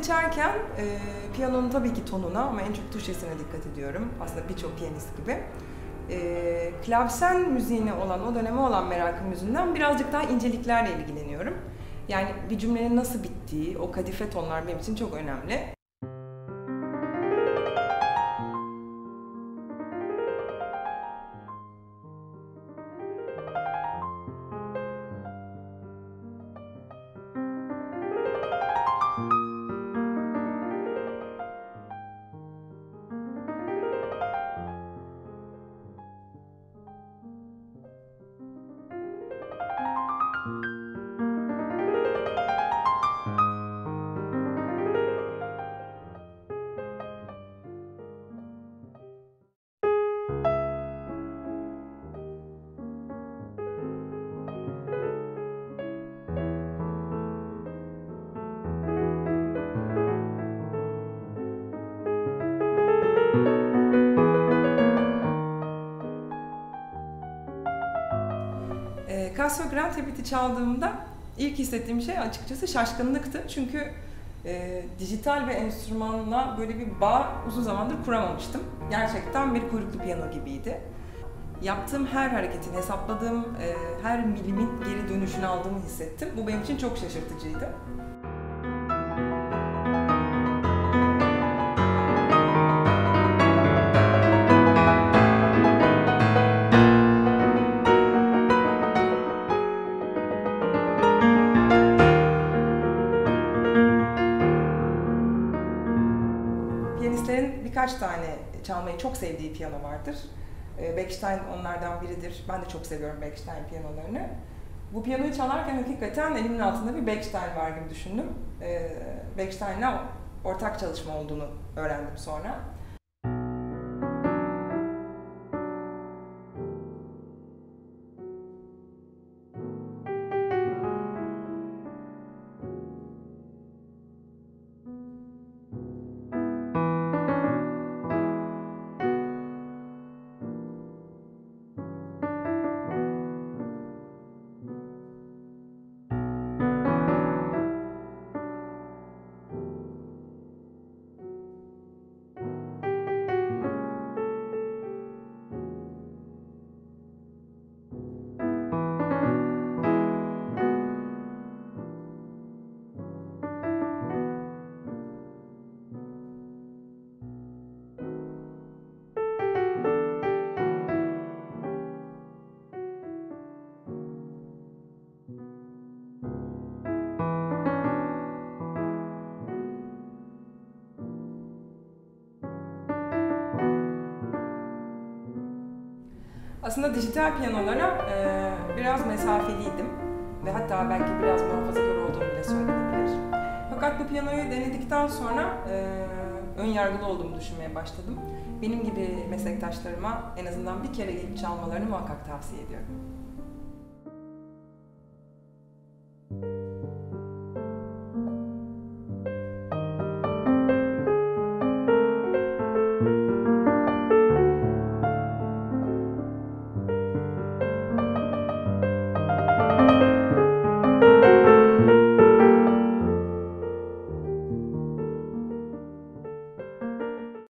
seçerken piyanonun tabii ki tonuna ama en çok tuşesine dikkat ediyorum. Aslında birçok piyanist gibi. Klavsen müziğine olan, o döneme olan merakım yüzünden birazcık daha inceliklerle ilgileniyorum. Yani bir cümlenin nasıl bittiği, o kadife tonlar benim için çok önemli. CELVIANO Grand Hybrid'i çaldığımda ilk hissettiğim şey açıkçası şaşkınlıktı. Çünkü dijital ve enstrümanla böyle bir bağ uzun zamandır kuramamıştım. Gerçekten bir kuyruklu piyano gibiydi. Yaptığım her hareketin, hesapladığım her milimin geri dönüşünü aldığımı hissettim. Bu benim için çok şaşırtıcıydı. Piyanistlerin birkaç tane çalmayı çok sevdiği piyano vardır. Bechstein onlardan biridir. Ben de çok seviyorum Bechstein piyanolarını. Bu piyanoyu çalarken hakikaten elimin altında bir Bechstein var gibi düşündüm. Bechstein'le ortak çalışma olduğunu öğrendim sonra. Aslında dijital piyanolara biraz mesafeliydim ve hatta belki biraz muhafazakar olduğumu bile söylenebilir. Fakat bu piyanoyu denedikten sonra ön yargılı olduğumu düşünmeye başladım. Benim gibi meslektaşlarıma en azından bir kere gelip çalmalarını muhakkak tavsiye ediyorum.